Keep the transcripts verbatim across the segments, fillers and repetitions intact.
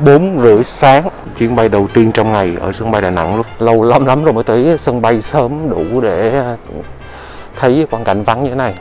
bốn rưỡi sáng, chuyến bay đầu tiên trong ngày ở sân bay Đà Nẵng luôn. Lâu lắm lắm rồi mới tới sân bay sớm đủ để thấy quang cảnh vắng như thế này.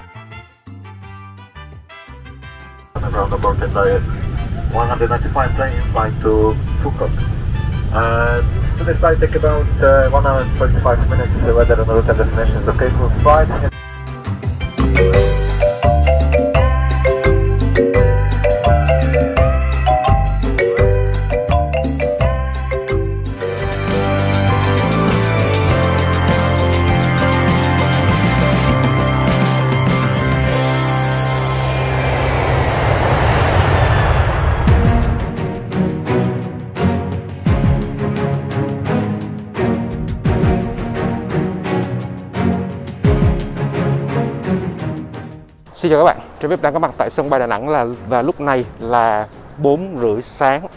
Xin chào các bạn, Travip đang có mặt tại sân bay Đà Nẵng là và lúc này là bốn rưỡi sáng.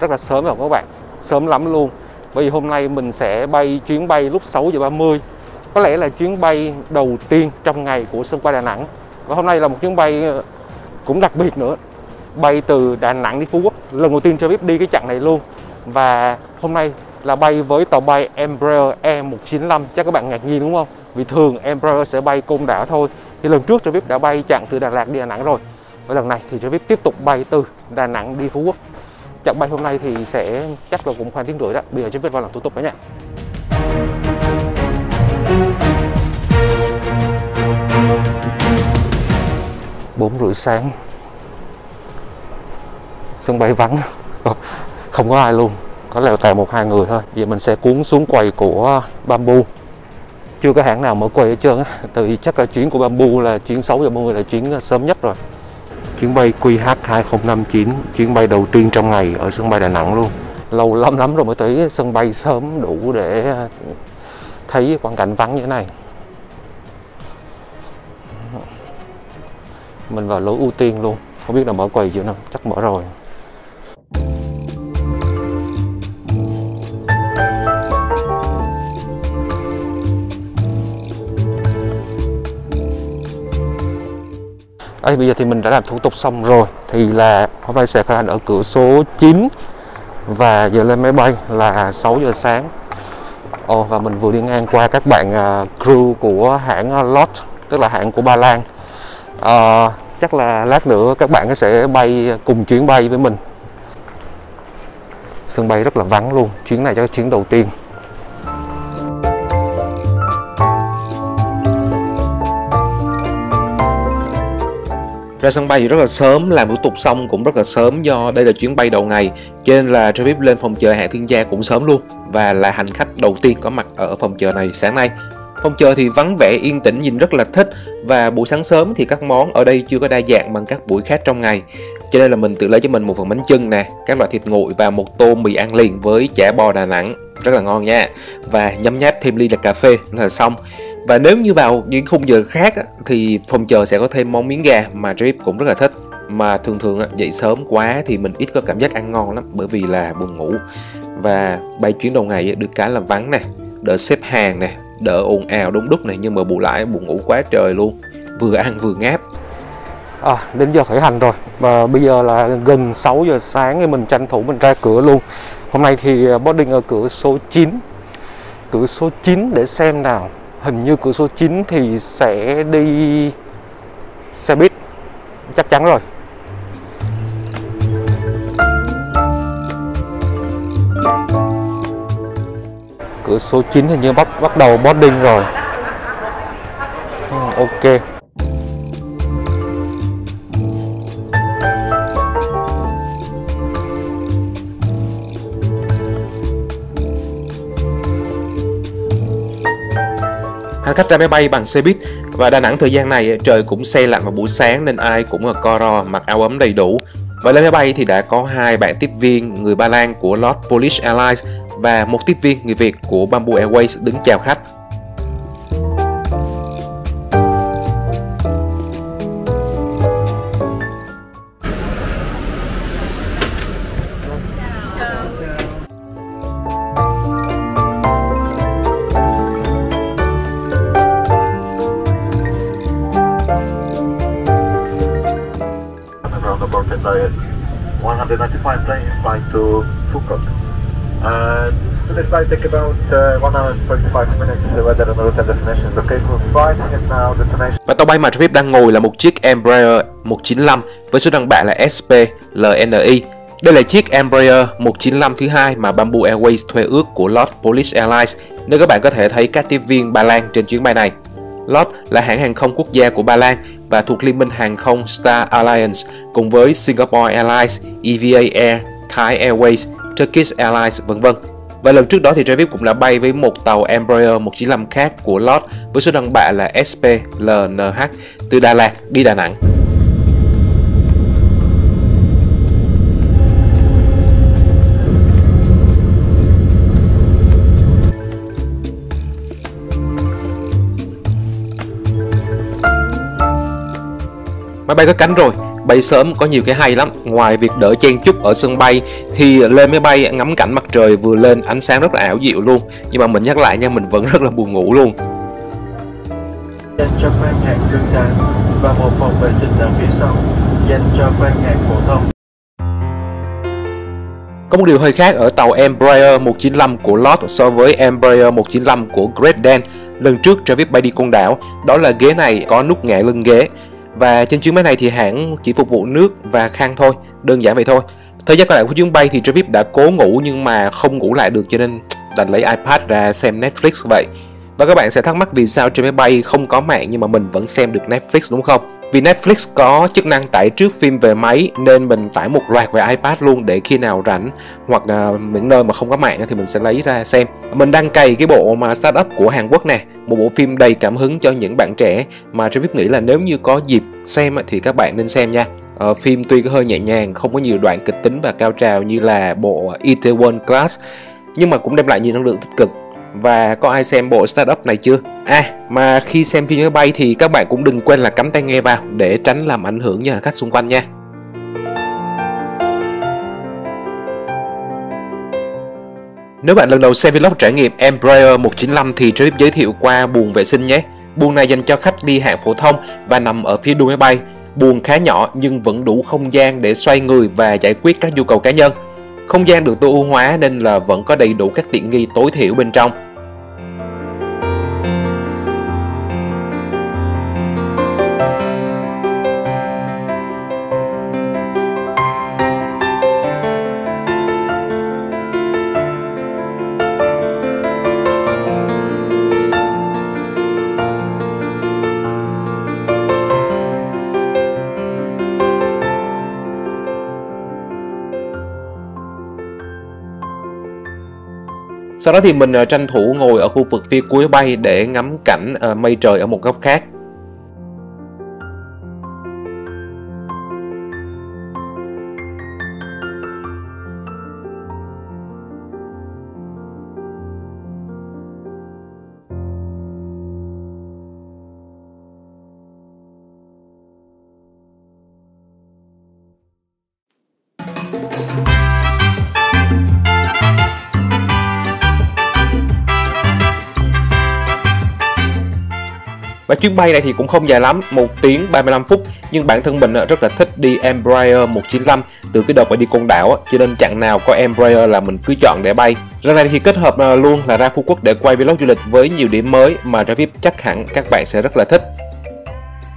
Rất là sớm rồi các bạn, sớm lắm luôn. Bởi vì hôm nay mình sẽ bay chuyến bay lúc sáu giờ ba mươi. Có lẽ là chuyến bay đầu tiên trong ngày của sân bay Đà Nẵng. Và hôm nay là một chuyến bay cũng đặc biệt nữa. Bay từ Đà Nẵng đi Phú Quốc. Lần đầu tiên Travip đi cái chặng này luôn. Và hôm nay là bay với tàu bay Embraer E một chín năm. Chắc các bạn ngạc nhiên đúng không? Vì thường Embraer sẽ bay Côn Đảo thôi. Thì lần trước Travip đã bay chặng từ Đà Lạt đi Đà Nẵng rồi. Và lần này thì Travip tiếp tục bay từ Đà Nẵng đi Phú Quốc. Chặng bay hôm nay thì sẽ chắc là cũng khoảng tiếng rưỡi đó. Bây giờ Travip vào làm thủ tục đó nha. bốn rưỡi sáng. Sân bay vắng. Không có ai luôn. Có lẽ toàn một hai người thôi. Vậy mình sẽ cuốn xuống quầy của Bamboo. Chưa có hãng nào mở quầy hết trơn á. Từ chắc là chuyến của Bamboo là chuyến sáu giờ ba mươi là chuyến sớm nhất rồi. Chuyến bay Q H hai không năm chín, chuyến bay đầu tiên trong ngày ở sân bay Đà Nẵng luôn. Lâu lắm lắm rồi mới tới sân bay sớm đủ để thấy quang cảnh vắng như thế này. Mình vào lối ưu tiên luôn. Không biết là mở quầy chưa nào, chắc mở rồi. Đây, bây giờ thì mình đã làm thủ tục xong rồi. Thì là hôm nay sẽ khởi hành ở cửa số chín. Và giờ lên máy bay là sáu giờ sáng. Ồ, và mình vừa đi ngang qua các bạn uh, crew của hãng lót, tức là hãng của Ba Lan. uh, Chắc là lát nữa các bạn sẽ bay cùng chuyến bay với mình. Sân bay rất là vắng luôn. Chuyến này chắc là chuyến đầu tiên. Ra sân bay thì rất là sớm, làm thủ tục xong cũng rất là sớm do đây là chuyến bay đầu ngày. Cho nên là Travip lên phòng chờ hạng thương gia cũng sớm luôn. Và là hành khách đầu tiên có mặt ở phòng chờ này sáng nay. Phòng chờ thì vắng vẻ, yên tĩnh, nhìn rất là thích. Và buổi sáng sớm thì các món ở đây chưa có đa dạng bằng các buổi khác trong ngày. Cho nên là mình tự lấy cho mình một phần bánh chưng nè, các loại thịt nguội và một tô mì ăn liền với chả bò Đà Nẵng. Rất là ngon nha. Và nhấm nháp thêm ly là cà phê là xong. Và nếu như vào những khung giờ khác thì phòng chờ sẽ có thêm món miếng gà mà Travip cũng rất là thích. Mà thường thường dậy sớm quá thì mình ít có cảm giác ăn ngon lắm bởi vì là buồn ngủ. Và bay chuyến đầu ngày được cái là vắng nè, đỡ xếp hàng nè, đỡ ồn ào đông đúc này, nhưng mà bù lại buồn ngủ quá trời luôn, vừa ăn vừa ngáp. À, đến giờ khởi hành rồi và bây giờ là gần sáu giờ sáng thì mình tranh thủ mình ra cửa luôn. Hôm nay thì boarding ở cửa số chín. Cửa số chín để xem nào. Hình như cửa số chín thì sẽ đi xe buýt, chắc chắn rồi. Cửa số chín hình như bắt bắt đầu boarding rồi. uhm, Ok. Hành khách ra máy bay bằng xe buýt. Và Đà Nẵng thời gian này trời cũng se lạnh vào buổi sáng nên ai cũng ở co ro, mặc áo ấm đầy đủ. Và lên máy bay thì đã có hai bạn tiếp viên người Ba Lan của lót Polish Airlines và một tiếp viên người Việt của Bamboo Airways đứng chào khách. fine plane and fly to Phú Quốc. Uh, so this flight take about uh, one hour and forty-five minutes, uh, whether the route and destination is okay for flight. And now destination. Và tàu bay mà Travip đang ngồi là một chiếc Embraer một chín năm với số đăng bạ là S P L N I. Đây là chiếc Embraer một chín năm thứ hai mà Bamboo Airways thuê ước của lót Polish Airlines, nơi các bạn có thể thấy các tiếp viên Ba Lan trên chuyến bay này. lót là hãng hàng không quốc gia của Ba Lan và thuộc liên minh hàng không Star Alliance cùng với Singapore Airlines, E V A Air, Thai Airways, Turkish Airlines, vân vân. Và lần trước đó thì Travip cũng đã bay với một tàu Embraer một chín năm khác của lót với số đăng bạ là S P L N H từ Đà Lạt đi Đà Nẵng. Máy bay có cánh rồi, bay sớm có nhiều cái hay lắm. Ngoài việc đỡ chen chúc ở sân bay thì lên máy bay ngắm cảnh mặt trời vừa lên, ánh sáng rất là ảo diệu luôn. Nhưng mà mình nhắc lại nha, mình vẫn rất là buồn ngủ luôn. Dành cho khoang hạng thương giãn và một phòng vệ sinh ở phía sau dành cho khoang hạng phổ thông. Có một điều hơi khác ở tàu Embraer một chín năm của lót so với Embraer một chín năm của Great Dan. Lần trước Travip bay đi Côn Đảo, đó là ghế này có nút ngã lưng ghế. Và trên chuyến bay này thì hãng chỉ phục vụ nước và khăn thôi, đơn giản vậy thôi. Thời gian còn lại của chuyến bay thì Travip đã cố ngủ nhưng mà không ngủ lại được, cho nên đành lấy iPad ra xem Netflix vậy. Và các bạn sẽ thắc mắc vì sao trên máy bay không có mạng nhưng mà mình vẫn xem được Netflix đúng không? Vì Netflix có chức năng tải trước phim về máy nên mình tải một loạt về iPad luôn, để khi nào rảnh hoặc những nơi mà không có mạng thì mình sẽ lấy ra xem. Mình đang cày cái bộ mà Startup của Hàn Quốc nè, một bộ phim đầy cảm hứng cho những bạn trẻ mà Travip nghĩ là nếu như có dịp xem thì các bạn nên xem nha. Ờ, phim tuy hơi nhẹ nhàng, không có nhiều đoạn kịch tính và cao trào như là bộ Itaewon Class, nhưng mà cũng đem lại nhiều năng lượng tích cực. Và có ai xem bộ Startup này chưa? À, mà khi xem phim máy bay thì các bạn cũng đừng quên là cắm tai nghe vào để tránh làm ảnh hưởng đến hành khách xung quanh nha. Nếu bạn lần đầu xem vlog trải nghiệm Embraer một chín năm thì Travip giới thiệu qua buồng vệ sinh nhé. Buồng này dành cho khách đi hạng phổ thông và nằm ở phía đuôi máy bay. Buồng khá nhỏ nhưng vẫn đủ không gian để xoay người và giải quyết các nhu cầu cá nhân. Không gian được tối ưu hóa nên là vẫn có đầy đủ các tiện nghi tối thiểu bên trong. Sau đó thì mình tranh thủ ngồi ở khu vực phía cuối bay để ngắm cảnh mây trời ở một góc khác. Và chuyến bay này thì cũng không dài lắm, một tiếng ba mươi lăm phút, nhưng bản thân mình rất là thích đi Embraer một chín năm từ cái đợt mà đi Côn Đảo, cho nên chặng nào có Embraer là mình cứ chọn để bay. Lần này thì kết hợp luôn là ra Phú Quốc để quay vlog du lịch với nhiều điểm mới mà Travip chắc hẳn các bạn sẽ rất là thích.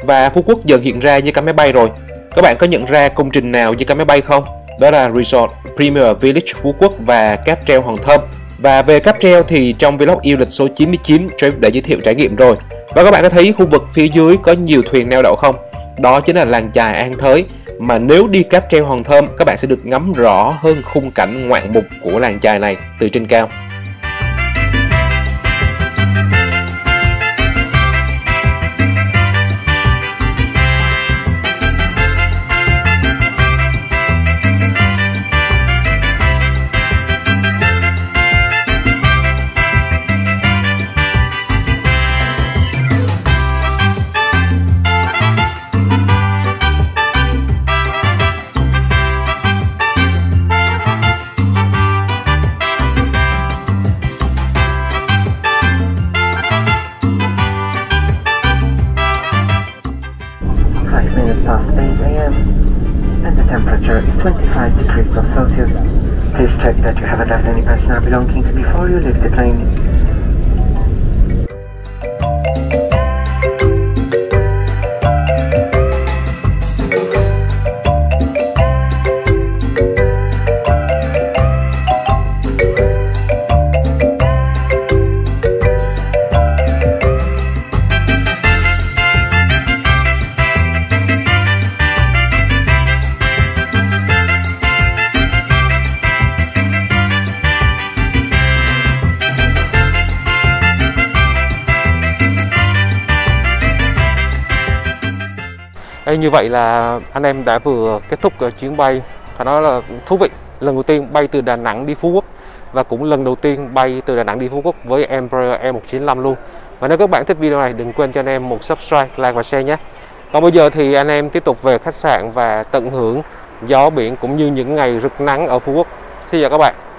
Và Phú Quốc dần hiện ra như cánh máy bay rồi. Các bạn có nhận ra công trình nào như cánh máy bay không? Đó là Resort Premier Village Phú Quốc và Cáp treo Hòn Thơm. Và về cáp treo thì trong vlog du lịch số chín mươi chín Travip đã giới thiệu trải nghiệm rồi. Và các bạn có thấy khu vực phía dưới có nhiều thuyền neo đậu không? Đó chính là làng chài An Thới, mà nếu đi cáp treo Hòn Thơm các bạn sẽ được ngắm rõ hơn khung cảnh ngoạn mục của làng chài này từ trên cao. Check that you haven't left any personal belongings before you leave the plane. Ê, như vậy là anh em đã vừa kết thúc chuyến bay, phải nói là thú vị. Lần đầu tiên bay từ Đà Nẵng đi Phú Quốc và cũng lần đầu tiên bay từ Đà Nẵng đi Phú Quốc với Embraer E một chín năm luôn. Và nếu các bạn thích video này, đừng quên cho anh em một subscribe, like và share nhé. Còn bây giờ thì anh em tiếp tục về khách sạn và tận hưởng gió biển cũng như những ngày rực nắng ở Phú Quốc. Xin chào các bạn.